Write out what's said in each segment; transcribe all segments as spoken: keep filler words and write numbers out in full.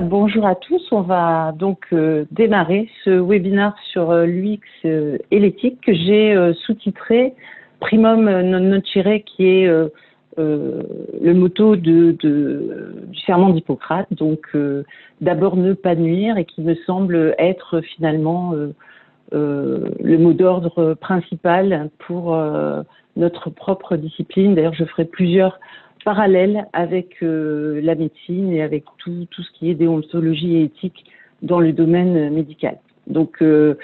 bonjour à tous. On va donc euh, démarrer ce webinaire sur euh, l'U X euh, et l'éthique que j'ai euh, sous-titré Primum non nocere, qui est euh, euh, le motto de, de, du serment d'Hippocrate, donc euh, d'abord ne pas nuire, et qui me semble être finalement euh, euh, le mot d'ordre principal pour euh, notre propre discipline. D'ailleurs, je ferai plusieurs parallèle avec euh, la médecine et avec tout, tout ce qui est déontologie et éthique dans le domaine médical. Donc, euh,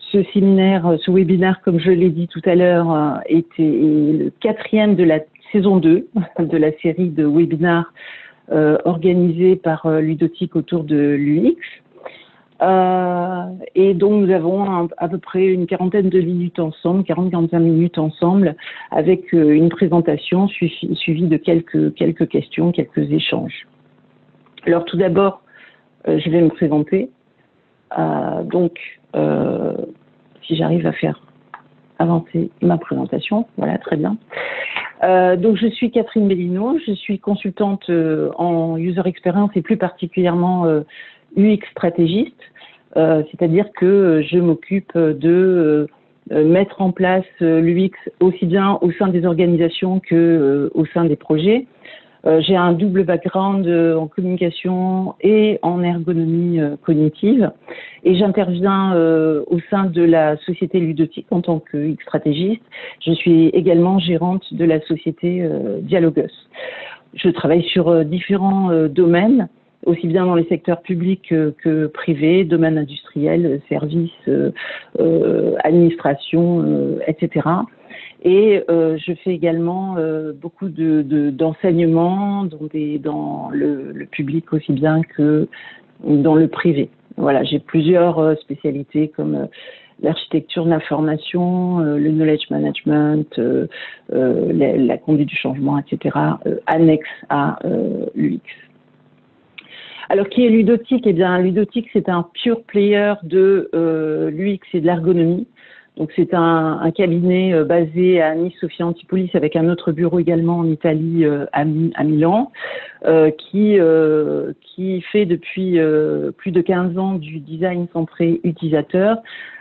ce séminaire, ce webinaire, comme je l'ai dit tout à l'heure, euh, était le quatrième de la saison deux de la série de webinars euh, organisés par euh, Ludotique autour de l'U X. Euh, et donc, nous avons un, à peu près une quarantaine de minutes ensemble, quarante à quarante-cinq minutes ensemble, avec euh, une présentation suivie suivi de quelques, quelques questions, quelques échanges. Alors, tout d'abord, euh, je vais me présenter. Euh, donc, euh, si j'arrive à faire avancer ma présentation, voilà, très bien. Euh, donc, je suis Catherine Bellino, je suis consultante euh, en user experience et plus particulièrement euh, U X stratégiste, euh, c'est-à-dire que je m'occupe de euh, mettre en place euh, l'U X aussi bien au sein des organisations que euh, au sein des projets. Euh, j'ai un double background euh, en communication et en ergonomie euh, cognitive, et j'interviens euh, au sein de la société Ludotique en tant que U X stratégiste. Je suis également gérante de la société euh, Dialogos. Je travaille sur euh, différents euh, domaines, aussi bien dans les secteurs publics que privés, domaines industriels, services, euh, euh, administration, euh, et cetera. Et euh, je fais également euh, beaucoup de, de, d'enseignements dans, des, dans le, le public aussi bien que dans le privé. Voilà, j'ai plusieurs spécialités comme euh, l'architecture de l'information, euh, le knowledge management, euh, euh, la, la conduite du changement, et cetera, euh, annexe à euh, l'U X. Alors, qui est Ludotique? Eh bien, Ludotique, c'est un pure player de euh, l'U X et de l'ergonomie. Donc, c'est un, un cabinet euh, basé à Nice-Sophia Antipolis, avec un autre bureau également en Italie, euh, à, Mi à Milan, euh, qui, euh, qui fait depuis euh, plus de quinze ans du design centré utilisateur,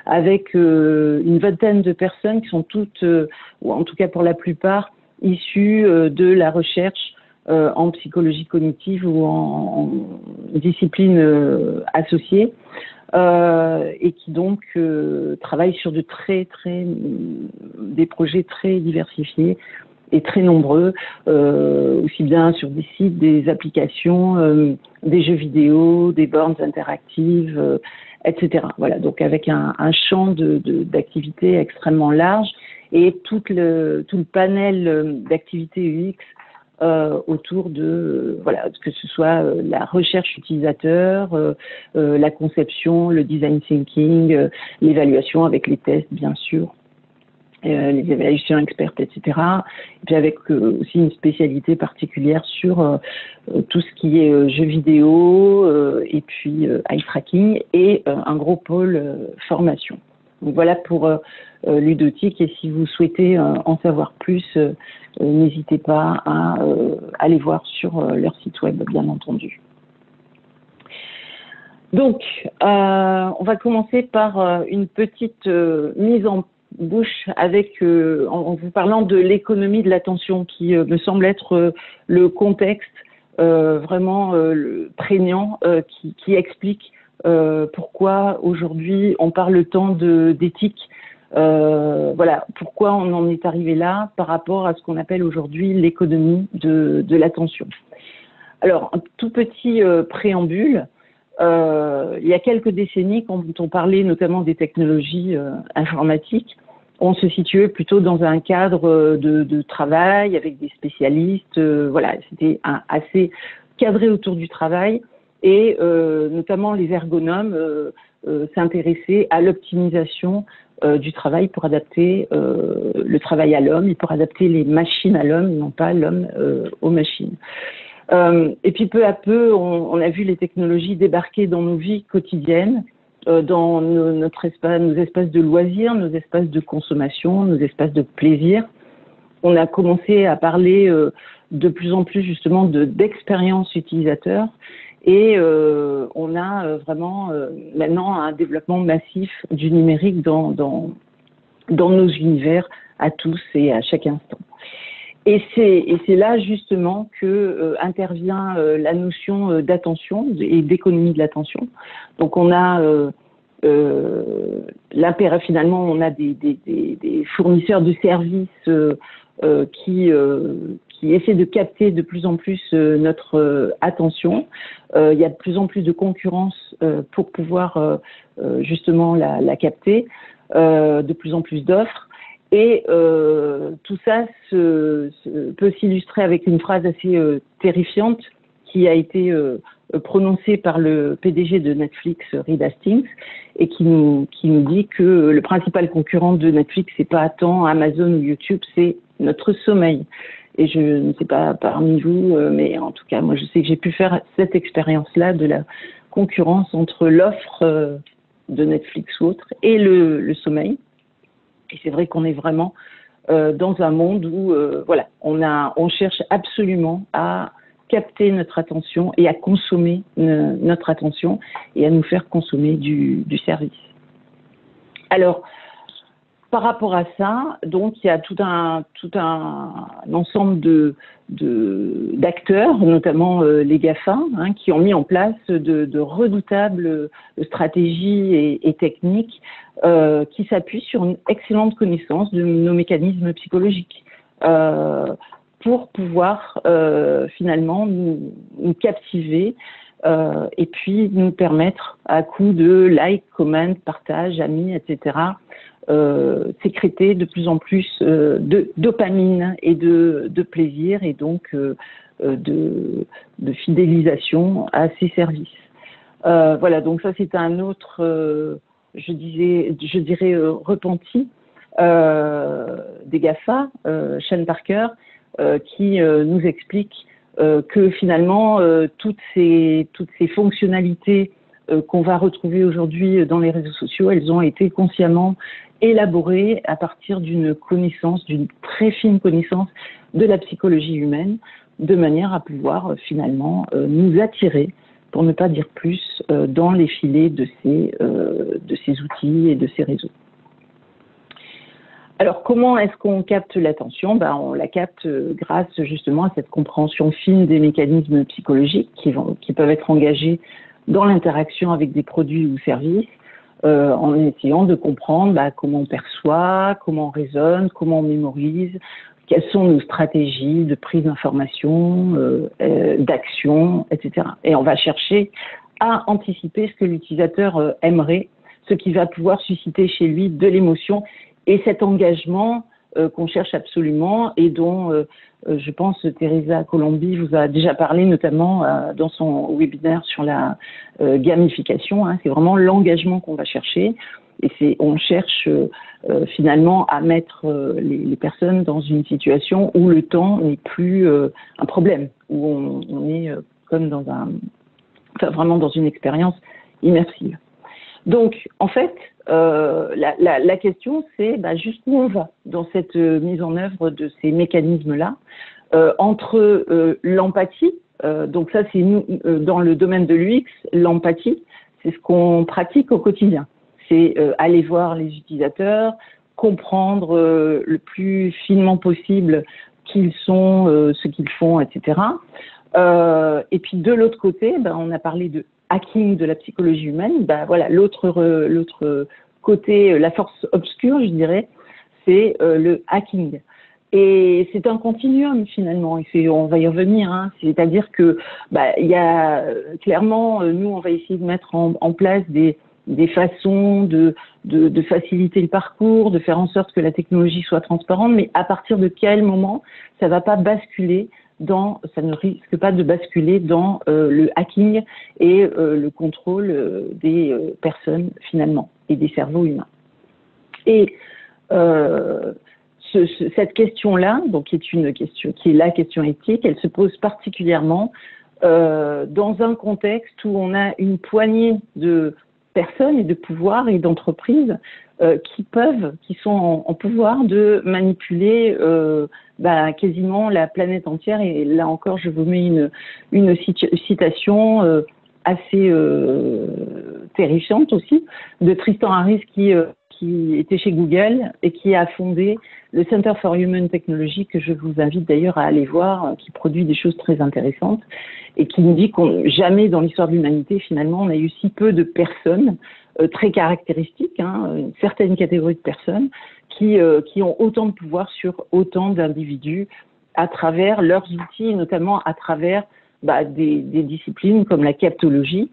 avec euh, une vingtaine de personnes qui sont toutes, euh, ou en tout cas pour la plupart, issues euh, de la recherche Euh, en psychologie cognitive ou en, en discipline euh, associée, euh, et qui donc euh, travaille sur de très très des projets très diversifiés et très nombreux, euh, aussi bien sur des sites, des applications, euh, des jeux vidéo, des bornes interactives, euh, et cetera. Voilà, donc avec un, un champ de, de, d'activités extrêmement large, et tout le tout le panel d'activités U X Euh, autour de euh, voilà, que ce soit euh, la recherche utilisateur, euh, euh, la conception, le design thinking, euh, l'évaluation avec les tests bien sûr, euh, les évaluations expertes, et cetera. Et puis avec euh, aussi une spécialité particulière sur euh, tout ce qui est euh, jeux vidéo, euh, et puis euh, eye tracking, et euh, un gros pôle euh, formation. Donc voilà pour euh, Ludotique, et si vous souhaitez euh, en savoir plus, euh, n'hésitez pas à euh, aller voir sur euh, leur site web, bien entendu. Donc, euh, on va commencer par euh, une petite euh, mise en bouche avec, euh, en, en vous parlant de l'économie de l'attention, qui euh, me semble être euh, le contexte euh, vraiment euh, le prégnant euh, qui, qui explique Euh, pourquoi aujourd'hui on parle tant de d'éthique, euh, voilà, pourquoi on en est arrivé là par rapport à ce qu'on appelle aujourd'hui l'économie de, de l'attention. Alors, un tout petit euh, préambule, euh, il y a quelques décennies, quand on parlait notamment des technologies euh, informatiques, on se situait plutôt dans un cadre de, de travail avec des spécialistes, euh, voilà, c'était assez cadré autour du travail. Et euh, notamment les ergonomes euh, euh, s'intéressaient à l'optimisation euh, du travail pour adapter euh, le travail à l'homme, et pour adapter les machines à l'homme, non pas l'homme euh, aux machines. Euh, et puis peu à peu, on, on a vu les technologies débarquer dans nos vies quotidiennes, euh, dans nos, notre espace, nos espaces de loisirs, nos espaces de consommation, nos espaces de plaisir. On a commencé à parler euh, de plus en plus justement de d'expérience utilisateur, Et euh, on a vraiment euh, maintenant un développement massif du numérique dans, dans, dans nos univers, à tous et à chaque instant. Et c'est, et c'est là justement que euh, intervient euh, la notion euh, d'attention et d'économie de l'attention. Donc on a euh, euh, l'impératif, finalement on a des, des, des, des fournisseurs de services euh, euh, qui, euh, qui essaient de capter de plus en plus euh, notre euh, attention. Euh, il y a de plus en plus de concurrence euh, pour pouvoir euh, euh, justement la, la capter, euh, de plus en plus d'offres. Et euh, tout ça se, se, peut s'illustrer avec une phrase assez euh, terrifiante qui a été euh, prononcée par le P D G de Netflix, Reed Hastings, et qui nous, qui nous dit que le principal concurrent de Netflix, c'est pas tant Amazon ou YouTube, c'est notre sommeil. Et je ne sais pas parmi vous, euh, mais en tout cas, moi, je sais que j'ai pu faire cette expérience-là de la concurrence entre l'offre euh, de Netflix ou autre et le, le sommeil. Et c'est vrai qu'on est vraiment euh, dans un monde où, euh, voilà, on a, on cherche absolument à capter notre attention et à consommer ne, notre attention et à nous faire consommer du, du service. Alors, par rapport à ça, donc il y a tout un, tout un, un ensemble de, de, d'acteurs, notamment euh, les GAFA, hein, qui ont mis en place de, de redoutables stratégies et, et techniques euh, qui s'appuient sur une excellente connaissance de nos mécanismes psychologiques euh, pour pouvoir euh, finalement nous, nous captiver euh, et puis nous permettre à coup de like, comment, partage, amis, et cetera, Euh, sécréter de plus en plus euh, de dopamine et de, de plaisir et donc euh, de, de fidélisation à ces services. Euh, voilà, donc ça c'est un autre, euh, je, disais, je dirais, euh, repenti euh, des GAFA, euh, Sean Parker, euh, qui euh, nous explique euh, que finalement euh, toutes, ces, toutes ces fonctionnalités euh, qu'on va retrouver aujourd'hui dans les réseaux sociaux, elles ont été consciemment élaboré à partir d'une connaissance, d'une très fine connaissance de la psychologie humaine, de manière à pouvoir euh, finalement euh, nous attirer, pour ne pas dire plus, euh, dans les filets de ces, euh, de ces outils et de ces réseaux. Alors comment est-ce qu'on capte l'attention? Ben, on la capte grâce justement à cette compréhension fine des mécanismes psychologiques qui, vont, qui peuvent être engagés dans l'interaction avec des produits ou services, Euh, en essayant de comprendre bah, comment on perçoit, comment on raisonne, comment on mémorise, quelles sont nos stratégies de prise d'information, euh, euh, d'action, et cetera. Et on va chercher à anticiper ce que l'utilisateur euh, aimerait, ce qui va pouvoir susciter chez lui de l'émotion et cet engagement euh, qu'on cherche absolument et dont, euh, euh, je pense, Teresa Colombi vous a déjà parlé, notamment euh, dans son webinaire sur la Euh, gamification, hein, c'est vraiment l'engagement qu'on va chercher et c'est, on cherche euh, euh, finalement à mettre euh, les, les personnes dans une situation où le temps n'est plus euh, un problème, où on, on est euh, comme dans un, enfin, vraiment dans une expérience immersive. Donc en fait, euh, la, la, la question c'est bah, jusqu'où on va dans cette euh, mise en œuvre de ces mécanismes-là, euh, entre euh, l'empathie. Euh, donc ça, c'est nous, euh, dans le domaine de l'U X, l'empathie, c'est ce qu'on pratique au quotidien. C'est euh, aller voir les utilisateurs, comprendre euh, le plus finement possible qui ils sont, euh, ce qu'ils font, et cetera. Euh, et puis de l'autre côté, ben, on a parlé de hacking de la psychologie humaine. Ben, voilà, l'autre, euh, l'autre côté, la force obscure, je dirais, c'est euh, le hacking. Et c'est un continuum finalement, et c'est, on va y revenir, hein. C'est-à-dire que bah, y a clairement, nous on va essayer de mettre en, en place des, des façons de, de, de faciliter le parcours, de faire en sorte que la technologie soit transparente, mais à partir de quel moment ça va pas basculer dans, ça ne risque pas de basculer dans euh, le hacking et euh, le contrôle euh, des euh, personnes finalement, et des cerveaux humains. Et euh, cette question-là, donc qui est une question, qui est la question éthique, elle se pose particulièrement euh, dans un contexte où on a une poignée de personnes et de pouvoirs et d'entreprises euh, qui peuvent, qui sont en, en pouvoir de manipuler euh, bah, quasiment la planète entière. Et là encore, je vous mets une, une citation euh, assez euh, terrifiante aussi, de Tristan Harris qui, euh, qui était chez Google et qui a fondé le Center for Human Technology, que je vous invite d'ailleurs à aller voir, qui produit des choses très intéressantes et qui nous dit qu'on jamais dans l'histoire de l'humanité, finalement, on a eu si peu de personnes euh, très caractéristiques, hein, une certaine catégorie de personnes qui, euh, qui ont autant de pouvoir sur autant d'individus à travers leurs outils, notamment à travers bah, des, des disciplines comme la captologie,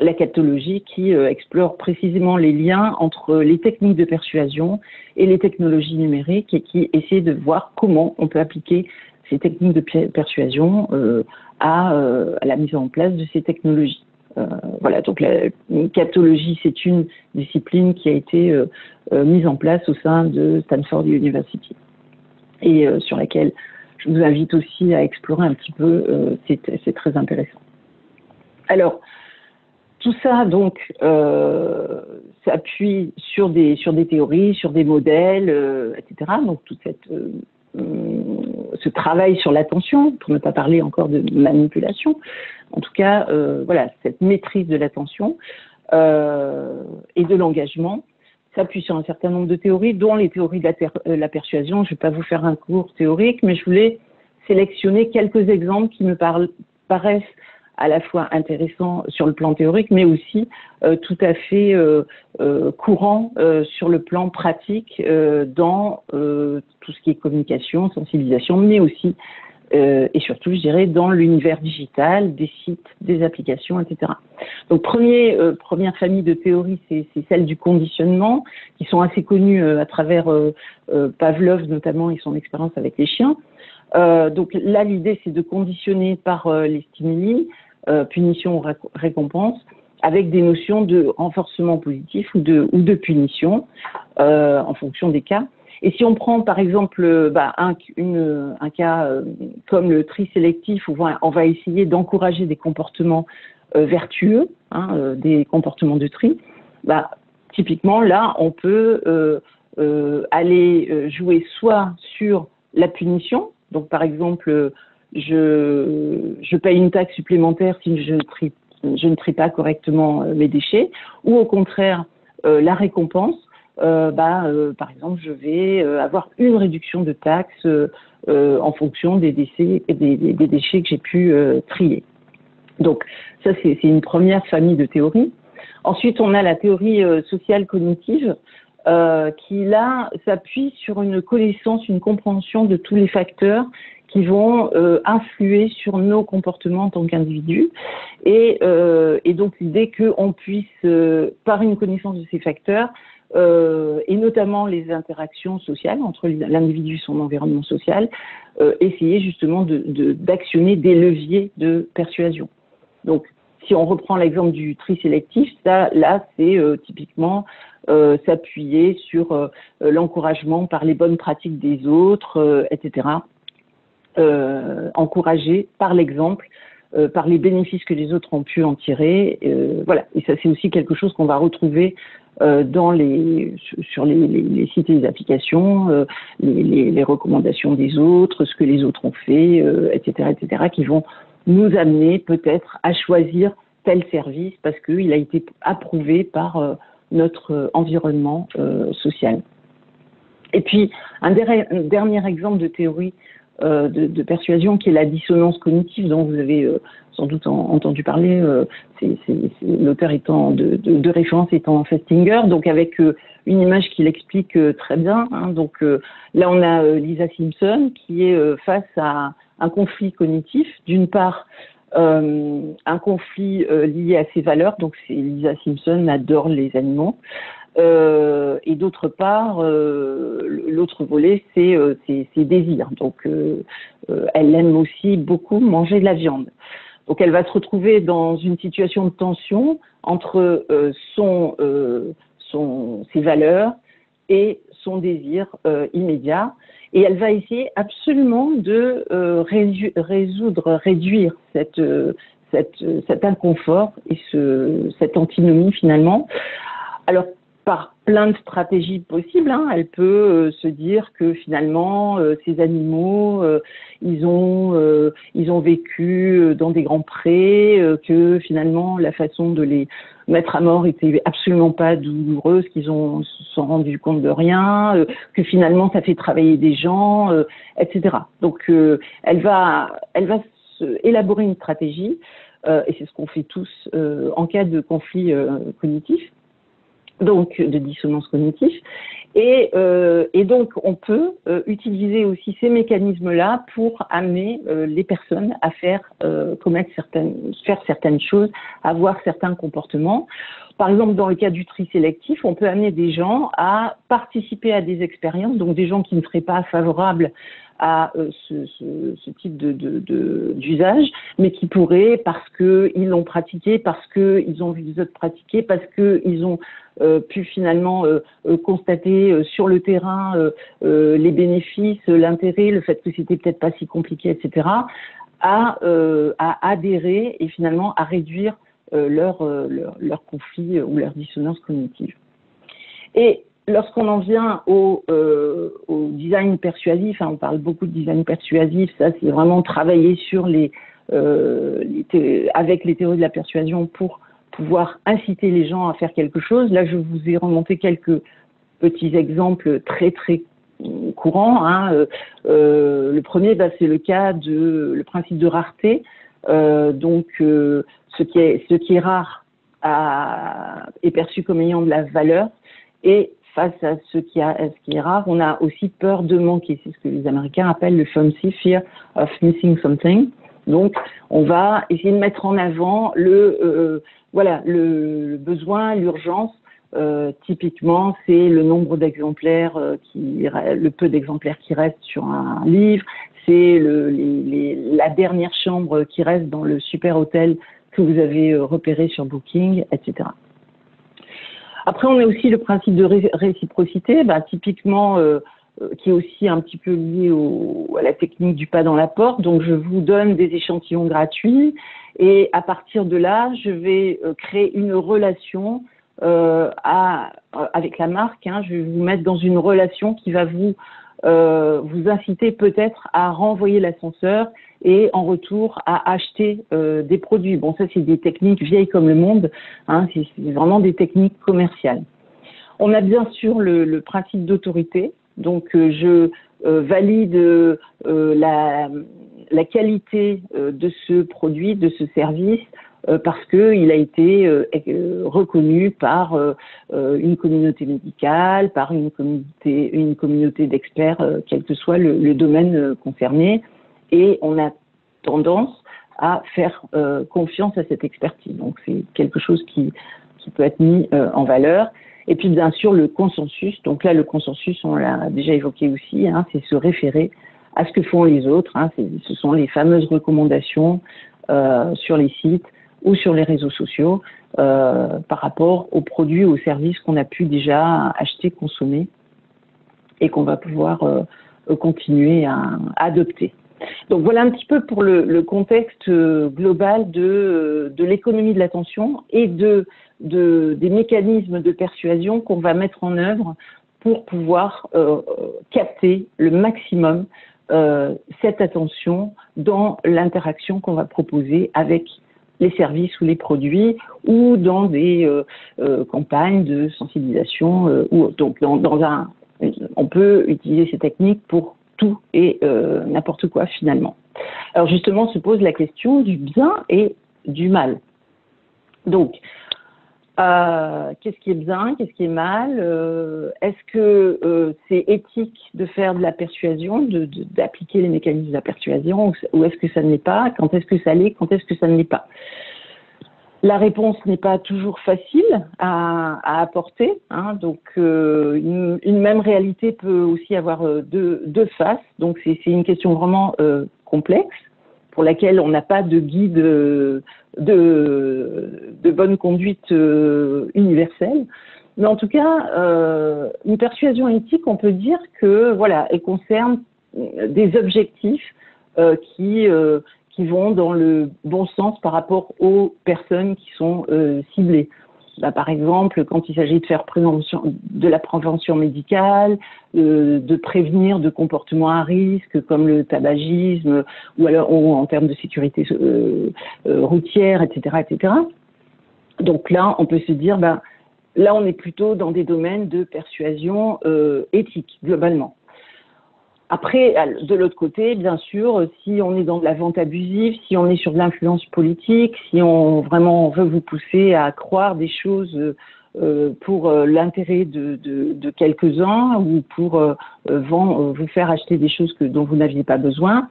la captologie qui euh, explore précisément les liens entre les techniques de persuasion et les technologies numériques et qui essaie de voir comment on peut appliquer ces techniques de persuasion euh, à, euh, à la mise en place de ces technologies. Euh, voilà, donc la captologie, c'est une discipline qui a été euh, euh, mise en place au sein de Stanford University et euh, sur laquelle je vous invite aussi à explorer un petit peu, euh, c'est très intéressant. Alors, tout ça, donc, euh, s'appuie sur des, sur des théories, sur des modèles, euh, et cetera. Donc, toute cette, euh, ce travail sur l'attention, pour ne pas parler encore de manipulation, en tout cas, euh, voilà, cette maîtrise de l'attention euh, et de l'engagement s'appuie sur un certain nombre de théories, dont les théories de la, per la persuasion. Je ne vais pas vous faire un cours théorique, mais je voulais sélectionner quelques exemples qui me parlent, paraissent à la fois intéressant sur le plan théorique, mais aussi euh, tout à fait euh, euh, courant euh, sur le plan pratique euh, dans euh, tout ce qui est communication, sensibilisation, mais aussi euh, et surtout, je dirais, dans l'univers digital, des sites, des applications, et cetera. Donc, premier, euh, première famille de théories, c'est celle du conditionnement, qui sont assez connues euh, à travers euh, euh, Pavlov, notamment, et son expérience avec les chiens. Euh, donc là, l'idée, c'est de conditionner par euh, les stimuli, euh, punition ou récompense, avec des notions de renforcement positif ou de, ou de punition, euh, en fonction des cas. Et si on prend, par exemple, bah, un, une, un cas euh, comme le tri sélectif, où on va essayer d'encourager des comportements euh, vertueux, hein, euh, des comportements de tri, bah, typiquement, là, on peut euh, euh, aller jouer soit sur la punition. Donc, par exemple, je, je paye une taxe supplémentaire si je ne, trie, je ne trie pas correctement mes déchets. Ou au contraire, euh, la récompense, euh, bah, euh, par exemple, je vais euh, avoir une réduction de taxe euh, euh, en fonction des déchets, des, des déchets que j'ai pu euh, trier. Donc, ça, c'est une première famille de théories. Ensuite, on a la théorie euh, sociale cognitive. Euh, qui là s'appuie sur une connaissance, une compréhension de tous les facteurs qui vont euh, influer sur nos comportements en tant qu'individus et, euh, et donc l'idée qu'on puisse, euh, par une connaissance de ces facteurs euh, et notamment les interactions sociales entre l'individu et son environnement social, euh, essayer justement de, de, d'actionner des leviers de persuasion. Donc, si on reprend l'exemple du tri sélectif, ça, là, c'est euh, typiquement euh, s'appuyer sur euh, l'encouragement par les bonnes pratiques des autres, euh, et cetera. Euh, encourager par l'exemple, euh, par les bénéfices que les autres ont pu en tirer. Euh, voilà. Et ça, c'est aussi quelque chose qu'on va retrouver euh, dans les, sur les, les, les sites et les applications, euh, les, les, les recommandations des autres, ce que les autres ont fait, euh, et cetera, et cetera, qui vont nous amener peut-être à choisir tel service parce qu'il a été approuvé par notre environnement social. Et puis, un dernier exemple de théorie de persuasion qui est la dissonance cognitive dont vous avez sans doute entendu parler, l'auteur étant de, de, de référence étant Festinger, donc avec une image qui l'explique très bien. Donc là, on a Lisa Simpson qui est face à un conflit cognitif, d'une part euh, un conflit euh, lié à ses valeurs, donc Lisa Simpson adore les animaux, euh, et d'autre part, euh, l'autre volet, c'est euh, ses, ses désirs, donc euh, euh, elle aime aussi beaucoup manger de la viande. Donc elle va se retrouver dans une situation de tension entre euh, son, euh, son, ses valeurs et son désir euh, immédiat, et elle va essayer absolument de euh, résoudre, réduire cette, euh, cette, euh, cet inconfort et ce, cette antinomie finalement. Alors, par plein de stratégies possibles. Hein. Elle peut euh, se dire que finalement, euh, ces animaux, euh, ils ont euh, ils ont vécu dans des grands prés, euh, que finalement, la façon de les mettre à mort était absolument pas douloureuse, qu'ils ont se sont rendus compte de rien, euh, que finalement, ça fait travailler des gens, euh, et cetera. Donc, euh, elle va elle va élaborer une stratégie, euh, et c'est ce qu'on fait tous euh, en cas de conflit euh, cognitif. Donc de dissonance cognitive, et, euh, et donc on peut euh, utiliser aussi ces mécanismes-là pour amener euh, les personnes à faire euh, commettre certaines, faire certaines choses, avoir certains comportements. Par exemple, dans le cas du tri sélectif, on peut amener des gens à participer à des expériences, donc des gens qui ne seraient pas favorables à euh, ce, ce, ce type de, de, de, d'usage, mais qui pourraient, parce qu'ils l'ont pratiqué, parce qu'ils ont vu les autres pratiquer, parce qu'ils ont euh, pu finalement euh, euh, constater euh, sur le terrain euh, euh, les bénéfices, l'intérêt, le fait que c'était peut-être pas si compliqué, et cetera, à, euh, à adhérer et finalement à réduire Euh, leur, euh, leur, leur conflit euh, ou leur dissonance cognitive. Et lorsqu'on en vient au, euh, au design persuasif, hein, on parle beaucoup de design persuasif, ça c'est vraiment travailler sur les, euh, les avec les théories de la persuasion pour pouvoir inciter les gens à faire quelque chose. Là je vous ai remonté quelques petits exemples très très courants. Hein. Euh, euh, le premier, bah, c'est le cas de le principe de rareté. Euh, donc euh, ce qui est ce qui est rare à, est perçu comme ayant de la valeur, et face à ce qui a à ce qui est rare, on a aussi peur de manquer. C'est ce que les Américains appellent le F O M C, fear of missing something. Donc on va essayer de mettre en avant le euh, voilà le, le besoin, l'urgence. Euh, typiquement, c'est le nombre d'exemplaires euh, qui le peu d'exemplaires qui restent sur un, un livre. C'est le, les, les, la dernière chambre qui reste dans le super hôtel que vous avez repéré sur Booking, et cetera. Après, on a aussi le principe de ré réciprocité, bah, typiquement, euh, qui est aussi un petit peu lié au, à la technique du pas dans la porte. Donc, je vous donne des échantillons gratuits et à partir de là, je vais créer une relation euh, à, avec la marque. Hein. Je vais vous mettre dans une relation qui va vous... Euh, vous inciter peut-être à renvoyer l'ascenseur et en retour à acheter euh, des produits. Bon, ça c'est des techniques vieilles comme le monde, hein, c'est vraiment des techniques commerciales. On a bien sûr le, le principe d'autorité, donc euh, je euh, valide euh, la, la qualité euh, de ce produit, de ce service, euh, parce qu'il a été euh, reconnu par euh, une communauté médicale, par une communauté, une communauté d'experts, euh, quel que soit le, le domaine euh, concerné, et on a tendance à faire euh, confiance à cette expertise. Donc c'est quelque chose qui, qui peut être mis euh, en valeur. Et puis bien sûr le consensus, donc là le consensus on l'a déjà évoqué aussi, hein, c'est se référer à ce que font les autres, hein, ce sont les fameuses recommandations euh, sur les sites ou sur les réseaux sociaux euh, par rapport aux produits, aux services qu'on a pu déjà acheter, consommer et qu'on va pouvoir euh, continuer à, à adopter. Donc voilà un petit peu pour le, le contexte global de, de l'économie de l'attention et de, de, des mécanismes de persuasion qu'on va mettre en œuvre pour pouvoir euh, capter le maximum euh, cette attention dans l'interaction qu'on va proposer avec les services ou les produits, ou dans des euh, euh, campagnes de sensibilisation. Euh, ou, donc, dans, dans un, on peut utiliser ces techniques pour tout et euh, n'importe quoi, finalement. Alors, justement, se pose la question du bien et du mal. Donc, euh, qu'est-ce qui est bien, qu'est-ce qui est mal? euh, Est-ce que euh, c'est éthique de faire de la persuasion, de, de, d'appliquer les mécanismes de la persuasion, ou est-ce que ça ne l'est pas? Quand est-ce que ça l'est? Quand est-ce que ça ne l'est pas? La réponse n'est pas toujours facile à, à apporter, hein, donc euh, une, une même réalité peut aussi avoir deux, deux faces, donc c'est une question vraiment euh, complexe pour laquelle on n'a pas de guide euh, de, de bonne conduite euh, universelle. Mais en tout cas, euh, une persuasion éthique, on peut dire que voilà, elle concerne des objectifs euh, qui euh, qui vont dans le bon sens par rapport aux personnes qui sont euh, ciblées. Bah, par exemple, quand il s'agit de faire prévention, de la prévention médicale, euh, de prévenir de comportements à risque comme le tabagisme ou alors ou en termes de sécurité euh, euh, routière, et cetera, et cetera. Donc là, on peut se dire, bah, là, on est plutôt dans des domaines de persuasion euh, éthique globalement. Après, de l'autre côté, bien sûr, si on est dans de la vente abusive, si on est sur de l'influence politique, si on vraiment veut vous pousser à croire des choses euh, pour euh, l'intérêt de, de, de quelques-uns ou pour euh, vend, vous faire acheter des choses que, dont vous n'aviez pas besoin,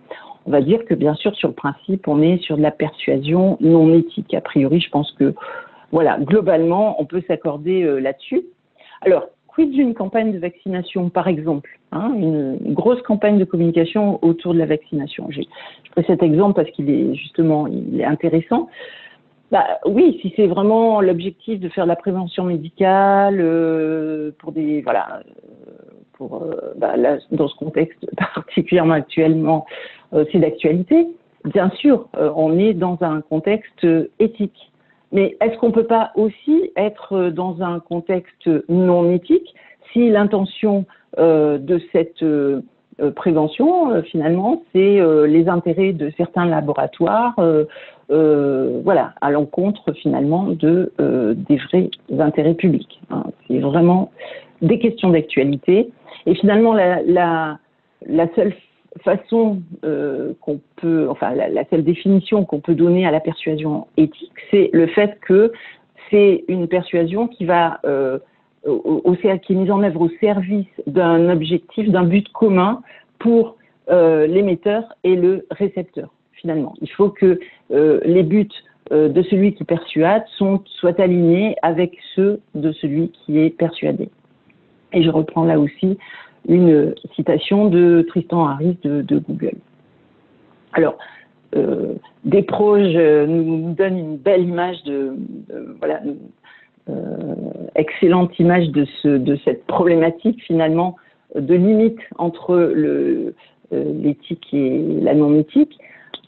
on va dire que bien sûr, sur le principe, on est sur de la persuasion non éthique. A priori, je pense que, voilà, globalement, on peut s'accorder euh, là-dessus. Alors, quid d'une campagne de vaccination, par exemple, hein, une, une grosse campagne de communication autour de la vaccination. Je prends cet exemple parce qu'il est justement il est intéressant. Bah, oui, si c'est vraiment l'objectif de faire de la prévention médicale euh, pour des voilà, pour euh, bah, là, dans ce contexte particulièrement actuellement, euh, c'est d'actualité. Bien sûr, euh, on est dans un contexte éthique. Mais est-ce qu'on ne peut pas aussi être dans un contexte non éthique si l'intention euh, de cette euh, prévention, euh, finalement, c'est euh, les intérêts de certains laboratoires euh, euh, voilà, à l'encontre, finalement, de, euh, des vrais intérêts publics, hein. C'est vraiment des questions d'actualité. Et finalement, la, la, la seule façon euh, qu'on peut, enfin la, la seule définition qu'on peut donner à la persuasion éthique, c'est le fait que c'est une persuasion qui va, euh, au, au, qui est mise en œuvre au service d'un objectif, d'un but commun pour euh, l'émetteur et le récepteur. Finalement, il faut que euh, les buts euh, de celui qui persuade sont, soient alignés avec ceux de celui qui est persuadé. Et je reprends là aussi une citation de Tristan Harris de, de Google. Alors, euh, Desproges nous donne une belle image de, de voilà, une, euh, excellente image de, ce, de cette problématique finalement de limite entre le, euh, l'éthique et la non-éthique.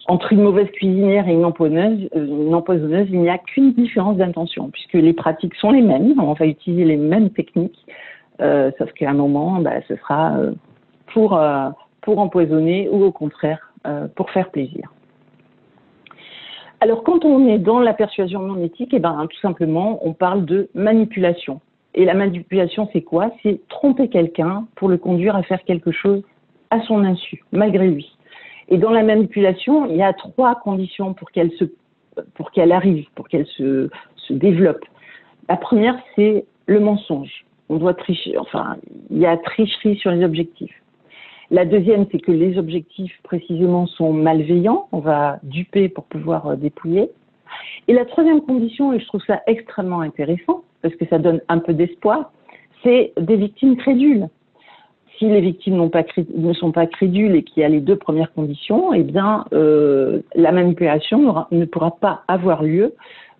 Entre une mauvaise cuisinière et une empoisonneuse, une empoisonneuse il n'y a qu'une différence d'intention, puisque les pratiques sont les mêmes, on va utiliser les mêmes techniques. Euh, sauf qu'à un moment, bah, ce sera euh, pour, euh, pour empoisonner ou au contraire euh, pour faire plaisir. Alors quand on est dans la persuasion non éthique, eh ben, tout simplement on parle de manipulation. Et la manipulation c'est quoi? C'est tromper quelqu'un pour le conduire à faire quelque chose à son insu, malgré lui. Et dans la manipulation, il y a trois conditions pour qu'elle se, pour qu'elle arrive, pour qu'elle se, se développe. La première c'est le mensonge. On doit tricher, enfin, il y a tricherie sur les objectifs. La deuxième, c'est que les objectifs, précisément, sont malveillants. On va duper pour pouvoir dépouiller. Et la troisième condition, et je trouve ça extrêmement intéressant, parce que ça donne un peu d'espoir, c'est des victimes crédules. Si les victimes n'ont pas, ne sont pas crédules et qu'il y a les deux premières conditions, eh bien, euh, la manipulation ne pourra pas avoir lieu.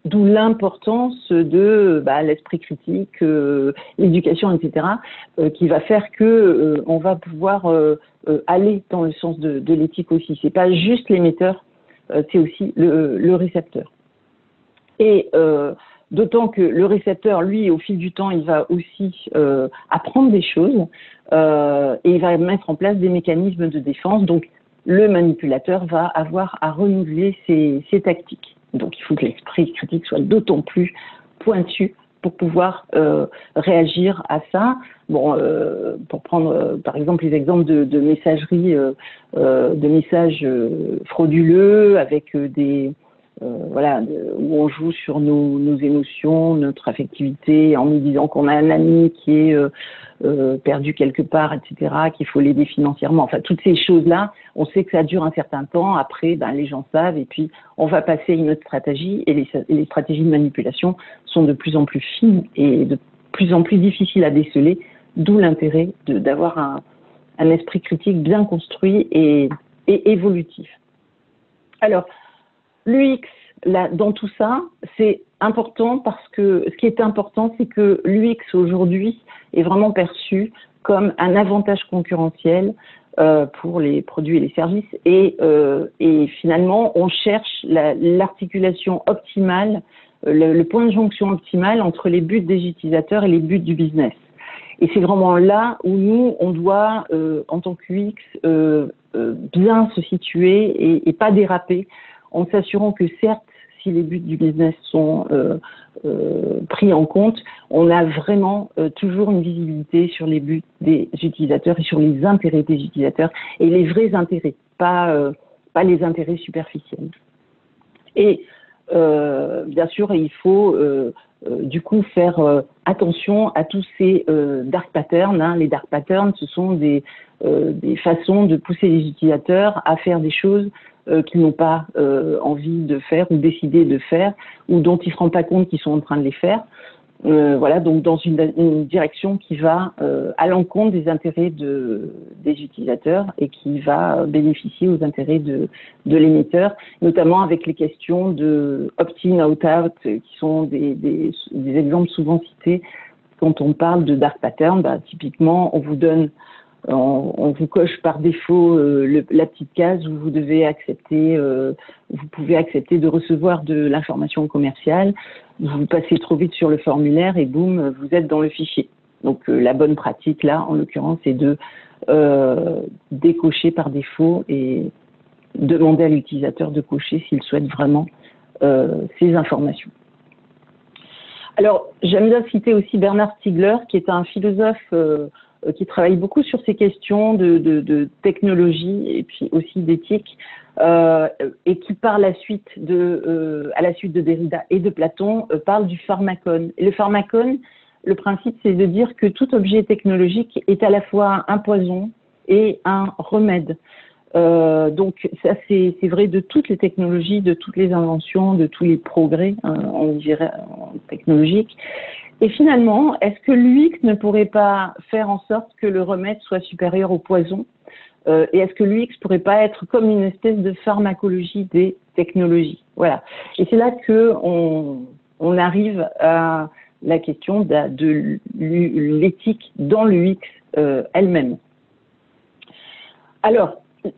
D'où l'importance de bah, l'esprit critique, euh, l'éducation, et cetera, euh, qui va faire que euh, on va pouvoir euh, euh, aller dans le sens de, de l'éthique aussi. C'est pas juste l'émetteur, euh, c'est aussi le, le récepteur. Et euh, d'autant que le récepteur, lui, au fil du temps, il va aussi euh, apprendre des choses euh, et il va mettre en place des mécanismes de défense. Donc, le manipulateur va avoir à renouveler ses, ses tactiques. Donc, il faut que l'esprit critique soit d'autant plus pointu pour pouvoir euh, réagir à ça. Bon, euh, pour prendre euh, par exemple les exemples de, de messagerie, euh, euh, de messages euh, frauduleux avec euh, des euh, voilà de, où on joue sur nos, nos émotions, notre affectivité, en nous disant qu'on a un ami qui est euh, euh, perdu quelque part, et cetera, qu'il faut l'aider financièrement. Enfin, toutes ces choses-là. On sait que ça dure un certain temps, après, ben, les gens savent, et puis on va passer à une autre stratégie, et les, les stratégies de manipulation sont de plus en plus fines et de plus en plus difficiles à déceler, d'où l'intérêt d'avoir un, un esprit critique bien construit et, et évolutif. Alors, l'U X, là, dans tout ça, c'est important parce que ce qui est important, c'est que l'U X aujourd'hui est vraiment perçu comme un avantage concurrentiel Euh, pour les produits et les services et, euh, et finalement on cherche l'articulation la, optimale le, le point de jonction optimal entre les buts des utilisateurs et les buts du business. Et c'est vraiment là où nous, on doit, euh, en tant que U X, euh, euh, bien se situer et, et pas déraper, en s'assurant que certes, si les buts du business sont euh, euh, pris en compte, on a vraiment euh, toujours une visibilité sur les buts des utilisateurs et sur les intérêts des utilisateurs, et les vrais intérêts, pas, euh, pas les intérêts superficiels. Et euh, bien sûr, il faut... Euh, Euh, du coup, faire euh, attention à tous ces euh, dark patterns. Hein. Les dark patterns, ce sont des, euh, des façons de pousser les utilisateurs à faire des choses euh, qu'ils n'ont pas euh, envie de faire ou décidé de faire, ou dont ils ne se rendent pas compte qu'ils sont en train de les faire. Euh, voilà, donc dans une, une direction qui va euh, à l'encontre des intérêts de, des utilisateurs et qui va bénéficier aux intérêts de, de l'émetteur, notamment avec les questions de opt-in, out-out, qui sont des, des, des exemples souvent cités quand on parle de dark pattern. Bah, typiquement, on vous donne, on, on vous coche par défaut euh, le, la petite case où vous devez accepter, euh, vous pouvez accepter de recevoir de l'information commerciale. Vous passez trop vite sur le formulaire et boum, vous êtes dans le fichier. Donc euh, la bonne pratique là, en l'occurrence, c'est de euh, décocher par défaut et demander à l'utilisateur de cocher s'il souhaite vraiment euh, ces informations. Alors j'aime bien citer aussi Bernard Stiegler, qui est un philosophe euh, qui travaille beaucoup sur ces questions de, de, de technologie et puis aussi d'éthique, euh, et qui par la suite de, euh, à la suite de Derrida et de Platon, euh, parle du pharmacon. Et le pharmacon, le principe, c'est de dire que tout objet technologique est à la fois un poison et un remède. Euh, donc ça, c'est vrai de toutes les technologies, de toutes les inventions, de tous les progrès, hein, on dirait, technologiques. Et finalement, est-ce que l'U X ne pourrait pas faire en sorte que le remède soit supérieur au poison? euh, Et est-ce que l'U X ne pourrait pas être comme une espèce de pharmacologie des technologies? Voilà. Et c'est là qu'on on arrive à la question de, de l'éthique dans l'U X euh, elle-même. Alors,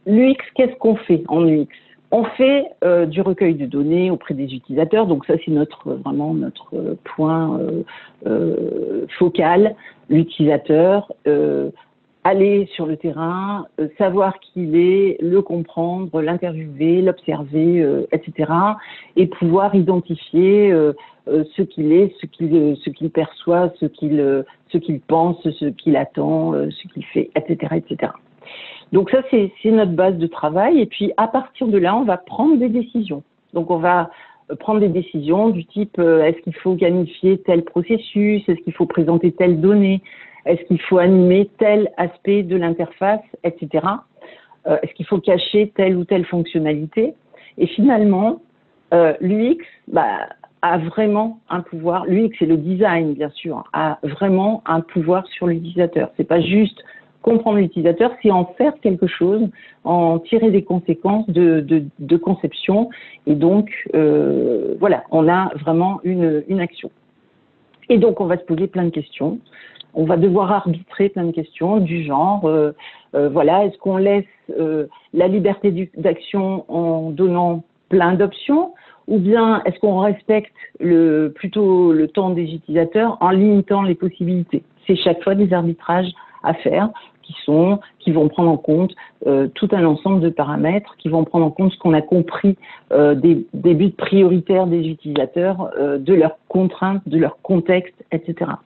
l'U X, qu'est-ce qu'on fait en U X? On fait euh, du recueil de données auprès des utilisateurs, donc ça c'est notre vraiment notre point euh, euh, focal, l'utilisateur, euh, aller sur le terrain, euh, savoir qui il est, le comprendre, l'interviewer, l'observer, euh, et cetera, et pouvoir identifier euh, euh, ce qu'il est, ce qu'il euh, ce qu'il perçoit, ce qu'il euh, ce qu'il pense, ce qu'il attend, euh, ce qu'il fait, et cetera, et cetera. Donc ça, c'est notre base de travail. Et puis, à partir de là, on va prendre des décisions. Donc, on va prendre des décisions du type euh, est-ce qu'il faut gamifier tel processus? Est-ce qu'il faut présenter telle donnée? Est-ce qu'il faut animer tel aspect de l'interface, et cetera. Euh, est-ce qu'il faut cacher telle ou telle fonctionnalité? Et finalement, euh, l'U X bah, a vraiment un pouvoir. L'U X et le design, bien sûr, a vraiment un pouvoir sur l'utilisateur. C'est pas juste... comprendre l'utilisateur, c'est en faire quelque chose, en tirer des conséquences de, de, de conception. Et donc, euh, voilà, on a vraiment une, une action. Et donc, on va se poser plein de questions. On va devoir arbitrer plein de questions du genre, euh, euh, voilà, est-ce qu'on laisse euh, la liberté d'action en donnant plein d'options? Ou bien, est-ce qu'on respecte le, plutôt le temps des utilisateurs en limitant les possibilités? C'est chaque fois des arbitrages à faire, qui sont, qui vont prendre en compte euh, tout un ensemble de paramètres, qui vont prendre en compte ce qu'on a compris euh, des, des buts prioritaires des utilisateurs, euh, de leurs contraintes, de leur contexte, et cetera.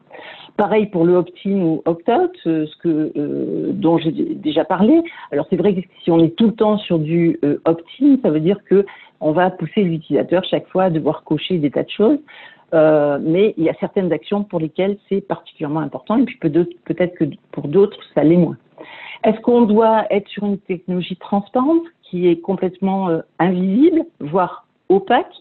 Pareil pour le opt-in ou opt-out, euh, ce que euh, dont j'ai déjà parlé. Alors c'est vrai que si on est tout le temps sur du euh, opt-in, ça veut dire que on va pousser l'utilisateur chaque fois à devoir cocher des tas de choses. Euh, mais il y a certaines actions pour lesquelles c'est particulièrement important, et puis peut-être que pour d'autres, ça l'est moins. Est-ce qu'on doit être sur une technologie transparente qui est complètement euh, invisible, voire opaque,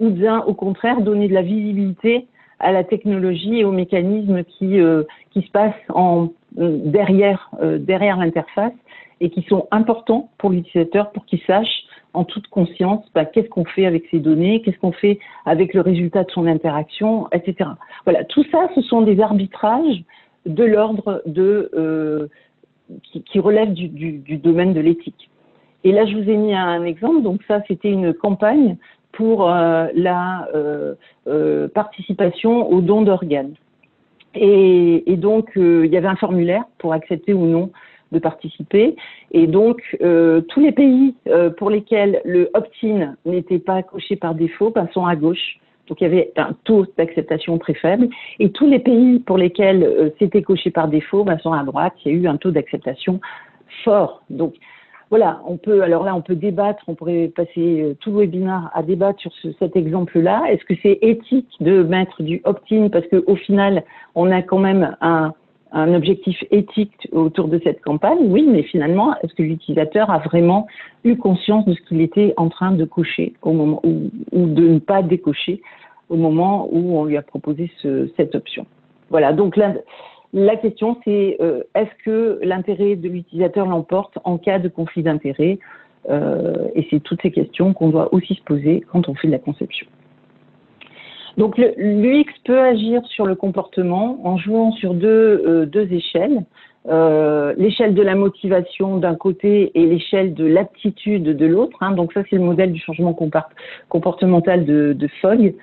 ou bien au contraire donner de la visibilité à la technologie et aux mécanismes qui, euh, qui se passent en, euh, derrière, euh, derrière l'interface et qui sont importants pour l'utilisateur pour qu'il sache en toute conscience, bah, qu'est-ce qu'on fait avec ces données, qu'est-ce qu'on fait avec le résultat de son interaction, et cetera. Voilà, tout ça, ce sont des arbitrages de l'ordre de euh, qui, qui relèvent du, du, du domaine de l'éthique. Et là, je vous ai mis un exemple. Donc ça, c'était une campagne pour euh, la euh, euh, participation aux dons d'organes. Et, et donc, euh, il y avait un formulaire pour accepter ou non de participer. Et donc, euh, tous les pays euh, pour lesquels le opt-in n'était pas coché par défaut ben, sont à gauche. Donc, il y avait un taux d'acceptation très faible. Et tous les pays pour lesquels euh, c'était coché par défaut ben, sont à droite. Il y a eu un taux d'acceptation fort. Donc, voilà, on peut, alors là, on peut débattre, on pourrait passer tout le webinaire à débattre sur ce, cet exemple-là. Est-ce que c'est éthique de mettre du opt-in parce qu'au final, on a quand même un, un objectif éthique autour de cette campagne? Oui, mais finalement, est-ce que l'utilisateur a vraiment eu conscience de ce qu'il était en train de cocher au moment où, ou de ne pas décocher au moment où on lui a proposé ce, cette option? Voilà, donc là... La question, c'est euh, est-ce que l'intérêt de l'utilisateur l'emporte en cas de conflit d'intérêt euh, et c'est toutes ces questions qu'on doit aussi se poser quand on fait de la conception. Donc, l'U X peut agir sur le comportement en jouant sur deux, euh, deux échelles. Euh, l'échelle de la motivation d'un côté et l'échelle de l'aptitude de l'autre. Hein. Donc, ça, c'est le modèle du changement comportemental de, de Fogg.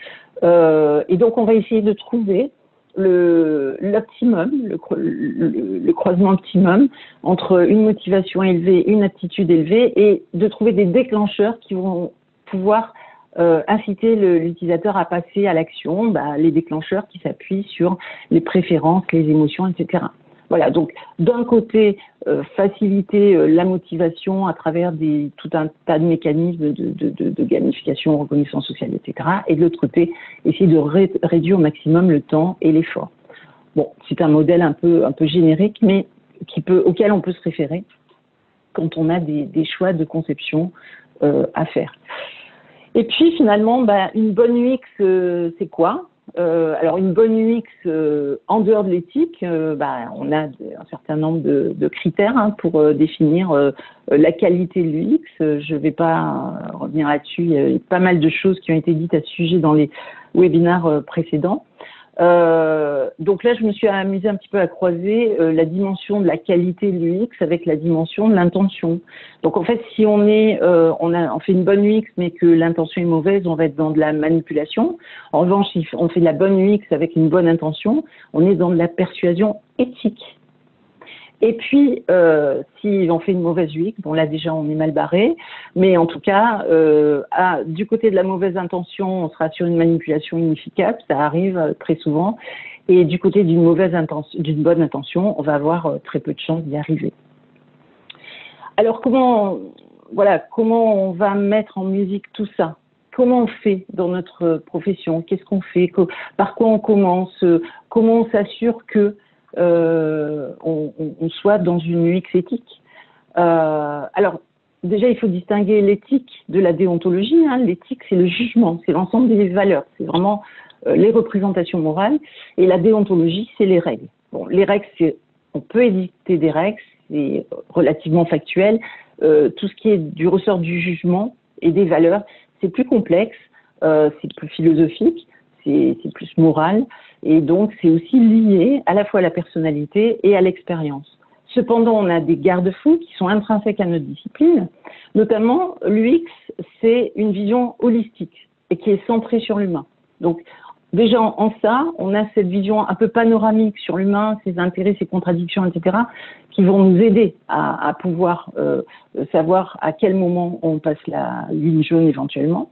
Euh, et donc, on va essayer de trouver... l'optimum, le, le, le croisement optimum entre une motivation élevée, une aptitude élevée et de trouver des déclencheurs qui vont pouvoir euh, inciter l'utilisateur à passer à l'action, bah, les déclencheurs qui s'appuient sur les préférences, les émotions, et cetera. Voilà, donc d'un côté, euh, faciliter euh, la motivation à travers des, tout un tas de mécanismes de, de, de, de gamification, reconnaissance sociale, et cetera. Et de l'autre côté, essayer de ré réduire au maximum le temps et l'effort. Bon, c'est un modèle un peu, un peu générique, mais qui peut, auquel on peut se référer quand on a des, des choix de conception euh, à faire. Et puis finalement, bah, une bonne U X, euh, c'est quoi ? Euh, alors une bonne U X euh, en dehors de l'éthique, euh, bah, on a un certain nombre de, de critères hein, pour euh, définir euh, la qualité de l'U X. Euh, je ne vais pas euh, revenir là-dessus, il y a pas mal de choses qui ont été dites à ce sujet dans les webinaires euh, précédents. Euh, donc là, je me suis amusée un petit peu à croiser euh, la dimension de la qualité de l'U X avec la dimension de l'intention. Donc en fait, si on est, euh, on, a, on fait une bonne U X mais que l'intention est mauvaise, on va être dans de la manipulation. En revanche, si on fait de la bonne U X avec une bonne intention, on est dans de la persuasion éthique. Et puis, euh, si on fait une mauvaise U X, bon là déjà on est mal barré, mais en tout cas, euh, à, du côté de la mauvaise intention, on sera sur une manipulation inefficace, ça arrive très souvent, et du côté d'une mauvaise intention, d'une bonne intention, on va avoir très peu de chances d'y arriver. Alors comment, voilà, comment on va mettre en musique tout ça ? Comment on fait dans notre profession ? Qu'est-ce qu'on fait ? Par quoi on commence ? Comment on s'assure que Euh, on, on soit dans une U X éthique. Euh, alors, déjà, il faut distinguer l'éthique de la déontologie. Hein. L'éthique, c'est le jugement, c'est l'ensemble des valeurs, c'est vraiment euh, les représentations morales. Et la déontologie, c'est les règles. Bon, les règles, c'est, on peut édicter des règles, c'est relativement factuel. Euh, tout ce qui est du ressort du jugement et des valeurs, c'est plus complexe, euh, c'est plus philosophique. C'est plus moral et donc c'est aussi lié à la fois à la personnalité et à l'expérience. Cependant, on a des garde-fous qui sont intrinsèques à notre discipline. Notamment, l'U X, c'est une vision holistique et qui est centrée sur l'humain. Donc, déjà en ça, on a cette vision un peu panoramique sur l'humain, ses intérêts, ses contradictions, et cetera, qui vont nous aider à, à pouvoir euh, savoir à quel moment on passe la ligne jaune éventuellement.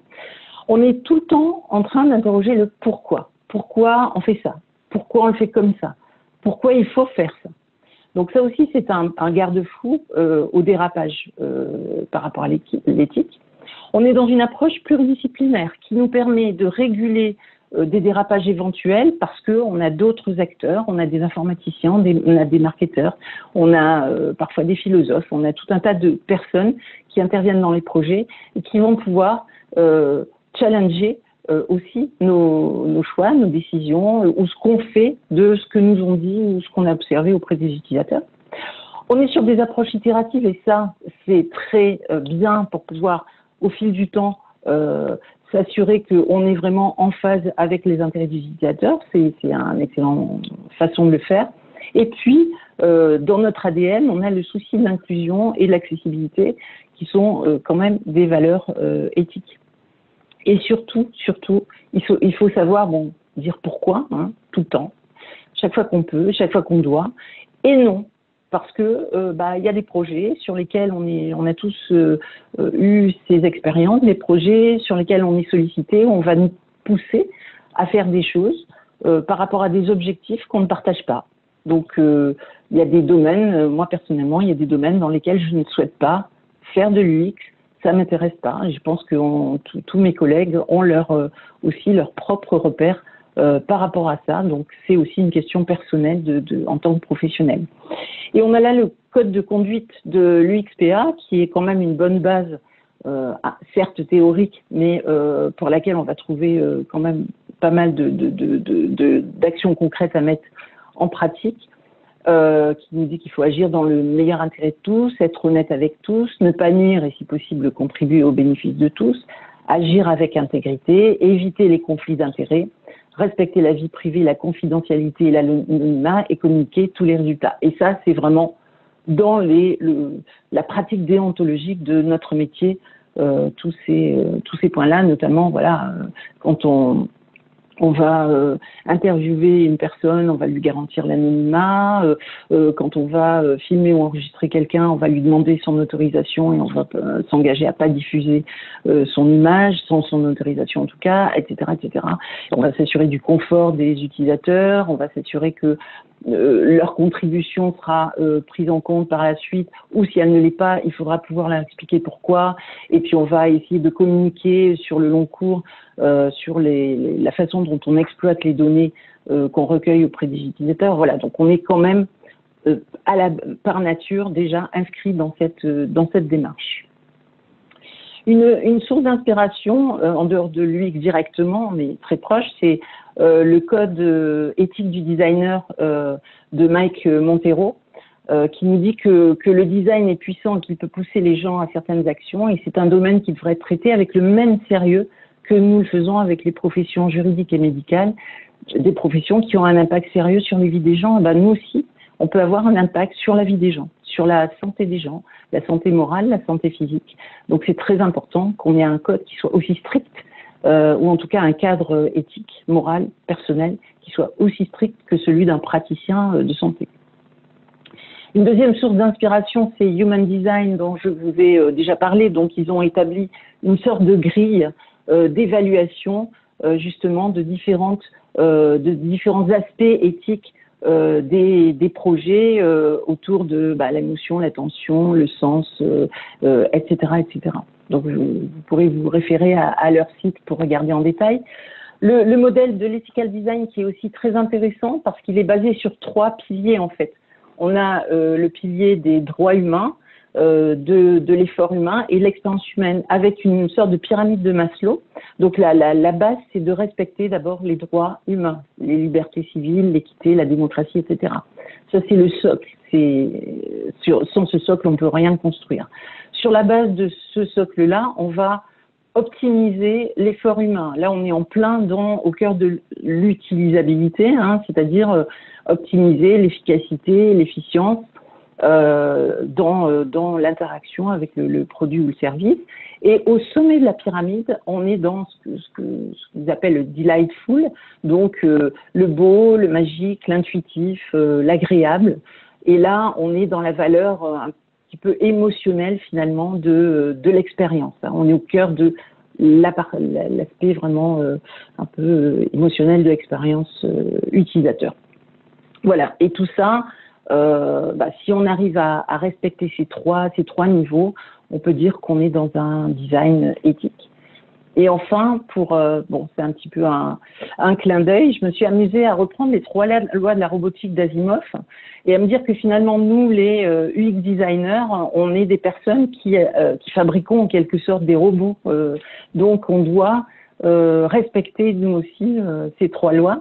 On est tout le temps en train d'interroger le pourquoi. Pourquoi on fait ça? Pourquoi on le fait comme ça? Pourquoi il faut faire ça? Donc ça aussi, c'est un, un garde-fou euh, au dérapage euh, par rapport à l'éthique. On est dans une approche pluridisciplinaire qui nous permet de réguler euh, des dérapages éventuels parce qu'on a d'autres acteurs, on a des informaticiens, des, on a des marketeurs, on a euh, parfois des philosophes, on a tout un tas de personnes qui interviennent dans les projets et qui vont pouvoir... Euh, challenger euh, aussi nos, nos choix, nos décisions, euh, ou ce qu'on fait de ce que nous ont dit ou ce qu'on a observé auprès des utilisateurs. On est sur des approches itératives et ça, c'est très euh, bien pour pouvoir, au fil du temps, euh, s'assurer qu'on est vraiment en phase avec les intérêts des utilisateurs. C'est une excellente façon de le faire. Et puis, euh, dans notre A D N, on a le souci de l'inclusion et de l'accessibilité qui sont euh, quand même des valeurs euh, éthiques. Et surtout, surtout, il faut, il faut savoir bon, dire pourquoi, hein, tout le temps, chaque fois qu'on peut, chaque fois qu'on doit, et non. Parce que euh, bah, y a des projets sur lesquels on, est, on a tous euh, eu ces expériences, des projets sur lesquels on est sollicité, on va nous pousser à faire des choses euh, par rapport à des objectifs qu'on ne partage pas. Donc, il euh, y a des domaines, euh, moi personnellement, il y a des domaines dans lesquels je ne souhaite pas faire de l'U X, ça ne m'intéresse pas. Et je pense que on, tous mes collègues ont leur, euh, aussi leur propre repère Euh, par rapport à ça, donc c'est aussi une question personnelle de, de, en tant que professionnel. Et on a là le code de conduite de l'U X P A, qui est quand même une bonne base, euh, certes théorique, mais euh, pour laquelle on va trouver euh, quand même pas mal de, de, de, de, de, d'actions concrètes à mettre en pratique, euh, qui nous dit qu'il faut agir dans le meilleur intérêt de tous, être honnête avec tous, ne pas nuire et si possible contribuer aux bénéfices de tous, agir avec intégrité, éviter les conflits d'intérêts, respecter la vie privée, la confidentialité et l'anonymat et communiquer tous les résultats. Et ça, c'est vraiment dans les, le, la pratique déontologique de notre métier, euh, tous ces, euh, tous ces points-là, notamment voilà, euh, quand on, on va euh, interviewer une personne, on va lui garantir l'anonymat, euh, euh, quand on va euh, filmer ou enregistrer quelqu'un, on va lui demander son autorisation et on va euh, s'engager à pas diffuser euh, son image, sans son autorisation en tout cas, et cetera, et cetera. On va s'assurer du confort des utilisateurs, on va s'assurer que euh, leur contribution sera euh, prise en compte par la suite, ou si elle ne l'est pas, il faudra pouvoir leur expliquer pourquoi, et puis on va essayer de communiquer sur le long cours, euh, sur les, les, la façon dont on exploite les données euh, qu'on recueille auprès des utilisateurs. Voilà, donc on est quand même, euh, à la, par nature, déjà inscrit dans cette, euh, dans cette démarche. Une, une source d'inspiration, euh, en dehors de l'U X directement, mais très proche, c'est euh, le code euh, éthique du designer euh, de Mike Montero, euh, qui nous dit que, que le design est puissant et qu'il peut pousser les gens à certaines actions, et c'est un domaine qui devrait être traité avec le même sérieux que nous le faisons avec les professions juridiques et médicales, des professions qui ont un impact sérieux sur les vies des gens. Et ben nous aussi, on peut avoir un impact sur la vie des gens, sur la santé des gens, la santé morale, la santé physique. Donc c'est très important qu'on ait un code qui soit aussi strict, euh, ou en tout cas un cadre éthique, moral, personnel, qui soit aussi strict que celui d'un praticien de santé. Une deuxième source d'inspiration, c'est Human Design, dont je vous ai déjà parlé. Donc ils ont établi une sorte de grille Euh, d'évaluation euh, justement de différentes euh, de différents aspects éthiques euh, des des projets euh, autour de bah, l'émotion, l'attention, le sens, euh, euh, et cetera, et cetera. Donc vous, vous pourrez vous référer à, à leur site pour regarder en détail. Le, le modèle de l'ethical design qui est aussi très intéressant parce qu'il est basé sur trois piliers en fait. On a euh, le pilier des droits humains, de, de l'effort humain et l'expérience humaine avec une sorte de pyramide de Maslow. Donc la, la, la base, c'est de respecter d'abord les droits humains, les libertés civiles, l'équité, la démocratie, et cetera. Ça, c'est le socle. C'est, sur, sans ce socle, on ne peut rien construire. Sur la base de ce socle-là, on va optimiser l'effort humain. Là, on est en plein dans, au cœur de l'utilisabilité, hein, c'est-à-dire optimiser l'efficacité, l'efficience, Euh, dans, euh, dans l'interaction avec le, le produit ou le service. Et au sommet de la pyramide, on est dans ce que, ce que, ce qu'ils appellent le delightful, donc euh, le beau, le magique, l'intuitif, euh, l'agréable. Et là, on est dans la valeur euh, un petit peu émotionnelle finalement de, de l'expérience. Hein. On est au cœur de la, l'aspect vraiment euh, un peu euh, émotionnel de l'expérience euh, utilisateur. Voilà, et tout ça... Euh, bah, si on arrive à, à respecter ces trois, ces trois niveaux, on peut dire qu'on est dans un design éthique. Et enfin, pour euh, bon, c'est un petit peu un, un clin d'œil, je me suis amusée à reprendre les trois lois de la robotique d'Asimov et à me dire que finalement, nous, les euh, U X designers, on est des personnes qui, euh, qui fabriquons en quelque sorte des robots. Euh, donc, on doit euh, respecter, nous aussi, euh, ces trois lois.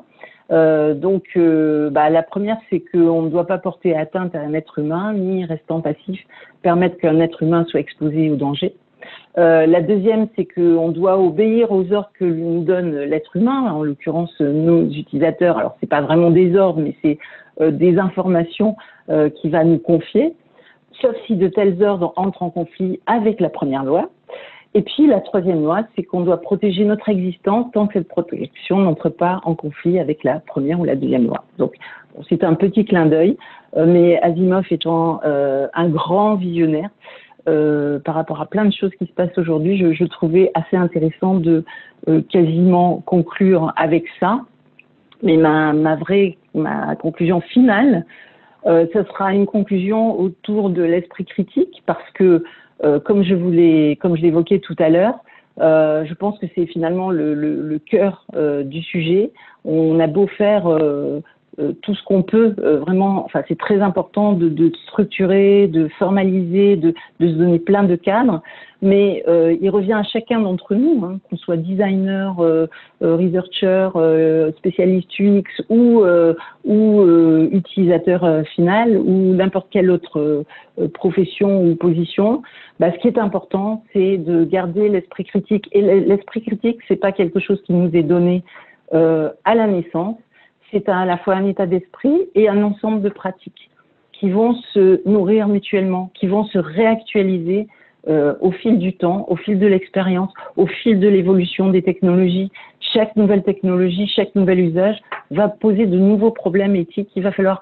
Euh, donc, euh, bah, la première, c'est qu'on ne doit pas porter atteinte à un être humain, ni restant passif, permettre qu'un être humain soit exposé au danger. Euh, la deuxième, c'est qu'on doit obéir aux ordres que nous donne l'être humain, en l'occurrence nos utilisateurs. Alors, c'est pas vraiment des ordres, mais c'est euh, des informations euh, qu'il va nous confier, sauf si de tels ordres entrent en conflit avec la première loi. Et puis, la troisième loi, c'est qu'on doit protéger notre existence tant que cette protection n'entre pas en conflit avec la première ou la deuxième loi. Donc, bon, c'est un petit clin d'œil, euh, mais Asimov étant euh, un grand visionnaire, euh, par rapport à plein de choses qui se passent aujourd'hui, je, je trouvais assez intéressant de euh, quasiment conclure avec ça. Mais ma, ma vraie, ma conclusion finale, euh, ça sera une conclusion autour de l'esprit critique, parce que Euh, comme je voulais, comme je l'évoquais tout à l'heure, euh, je pense que c'est finalement le, le, le cœur euh, du sujet. On a beau faire euh, euh, tout ce qu'on peut, euh, vraiment, enfin, c'est très important de, de structurer, de formaliser, de, de se donner plein de cadres. Mais euh, il revient à chacun d'entre nous, hein, qu'on soit designer, euh, euh, researcher, euh, spécialiste U X ou, euh, ou euh, utilisateur euh, final ou n'importe quelle autre euh, profession ou position. Bah, ce qui est important, c'est de garder l'esprit critique. Et l'esprit critique, c'est pas quelque chose qui nous est donné euh, à la naissance. C'est à la fois un état d'esprit et un ensemble de pratiques qui vont se nourrir mutuellement, qui vont se réactualiser Euh, au fil du temps, au fil de l'expérience, au fil de l'évolution des technologies. Chaque nouvelle technologie, chaque nouvel usage va poser de nouveaux problèmes éthiques. Il va falloir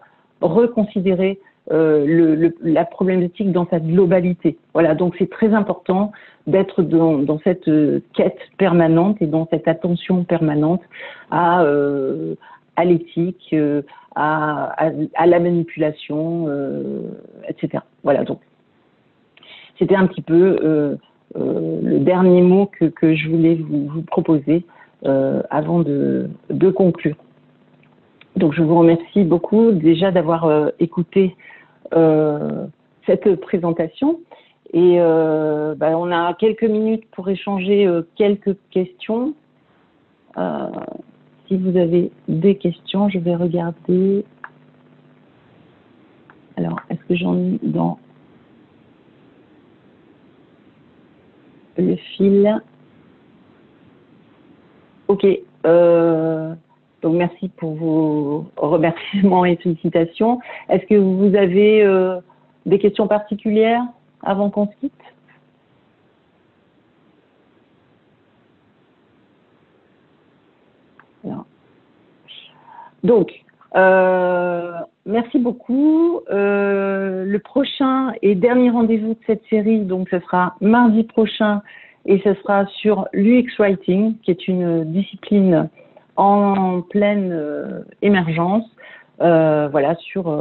reconsidérer euh, le, le, la problématique dans sa globalité. Voilà, donc c'est très important d'être dans, dans cette euh, quête permanente et dans cette attention permanente à, euh, à l'éthique, euh, à, à, à la manipulation, euh, et cetera. Voilà, donc. C'était un petit peu euh, euh, le dernier mot que, que je voulais vous, vous proposer euh, avant de, de conclure. Donc je vous remercie beaucoup déjà d'avoir euh, écouté euh, cette présentation. Et euh, bah, on a quelques minutes pour échanger euh, quelques questions. Euh, si vous avez des questions, je vais regarder. Alors, est-ce que j'en ai dans le fil. Ok. Euh, donc merci pour vos remerciements et félicitations. Est-ce que vous avez euh, des questions particulières avant qu'on se quitte? Non. Donc, euh, merci beaucoup. Euh, le prochain et dernier rendez-vous de cette série, donc ce sera mardi prochain et ce sera sur l'U X Writing, qui est une discipline en pleine euh, émergence, euh, voilà, sur euh,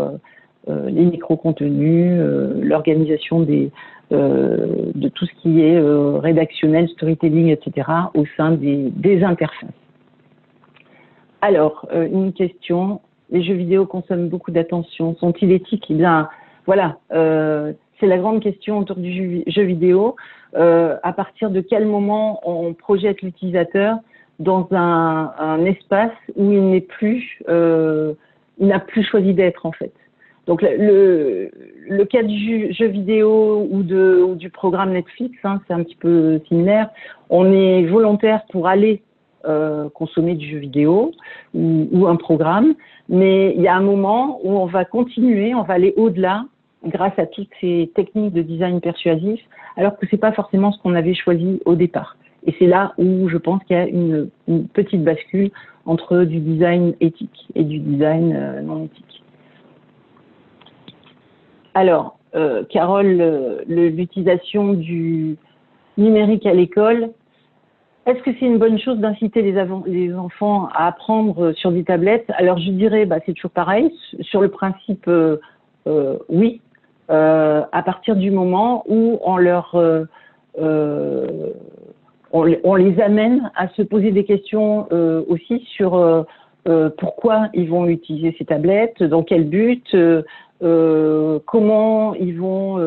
euh, les micro-contenus, euh, l'organisation des, euh, de tout ce qui est euh, rédactionnel, storytelling, et cetera au sein des, des interfaces. Alors, euh, une question. Les jeux vidéo consomment beaucoup d'attention. Sont-ils éthiques? Eh bien, voilà, euh, c'est la grande question autour du jeu, jeu vidéo. Euh, à partir de quel moment on projette l'utilisateur dans un, un espace où il n'est plus, euh, il n'a plus choisi d'être en fait. Donc le, le cas du jeu, jeu vidéo ou, de, ou du programme Netflix, hein, c'est un petit peu similaire. On est volontaire pour aller Euh, consommer du jeu vidéo ou, ou un programme, mais il y a un moment où on va continuer, on va aller au-delà grâce à toutes ces techniques de design persuasif, alors que c'est pas forcément ce qu'on avait choisi au départ. Et c'est là où je pense qu'il y a une, une petite bascule entre du design éthique et du design euh, non éthique. Alors, euh, Carole, euh, l'utilisation du numérique à l'école, est-ce que c'est une bonne chose d'inciter les, les enfants à apprendre sur des tablettes? Alors je dirais, bah, c'est toujours pareil, sur le principe, euh, euh, oui, euh, à partir du moment où on, leur, euh, euh, on, on les amène à se poser des questions euh, aussi sur euh, euh, pourquoi ils vont utiliser ces tablettes, dans quel but, euh, Euh, comment ils vont euh,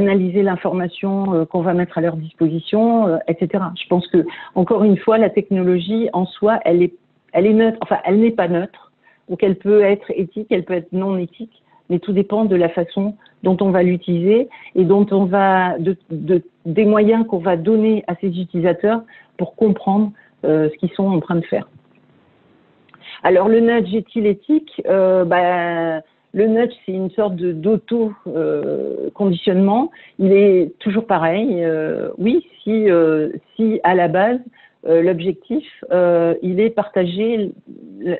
analyser l'information euh, qu'on va mettre à leur disposition, euh, et cetera. Je pense que, encore une fois, la technologie en soi, elle est, elle est neutre, enfin, elle n'est pas neutre, donc elle peut être éthique, elle peut être non éthique, mais tout dépend de la façon dont on va l'utiliser et dont on va, de, de, des moyens qu'on va donner à ces utilisateurs pour comprendre euh, ce qu'ils sont en train de faire. Alors, le nudge est-il éthique? euh, bah, Le nudge, c'est une sorte de d'auto-conditionnement. Euh, Il est toujours pareil. Euh, oui, si, euh, si à la base, euh, l'objectif, euh, il est partager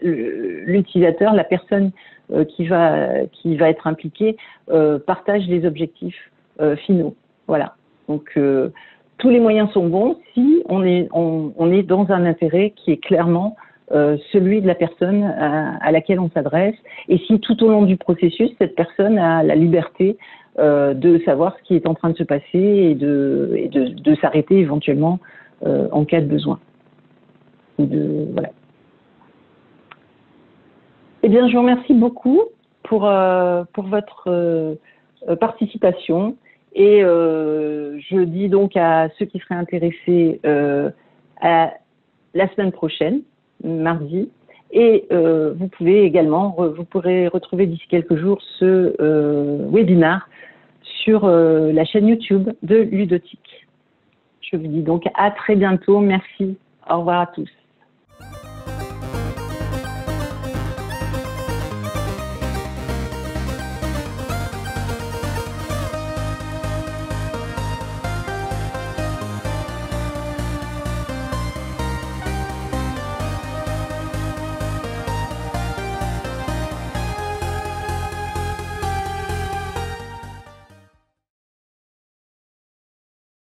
l'utilisateur, la personne euh, qui va qui va être impliquée, euh, partage les objectifs euh, finaux. Voilà. Donc, euh, tous les moyens sont bons si on est on, on est dans un intérêt qui est clairement Euh, celui de la personne à, à laquelle on s'adresse, et si tout au long du processus, cette personne a la liberté euh, de savoir ce qui est en train de se passer et de, et de, de s'arrêter éventuellement euh, en cas de besoin. De, voilà. Eh bien, je vous remercie beaucoup pour, euh, pour votre euh, participation, et euh, je dis donc à ceux qui seraient intéressés euh, à la semaine prochaine, mardi, et euh, vous pouvez également, vous pourrez retrouver d'ici quelques jours ce euh, webinar sur euh, la chaîne YouTube de Ludotique. Je vous dis donc à très bientôt, merci, au revoir à tous.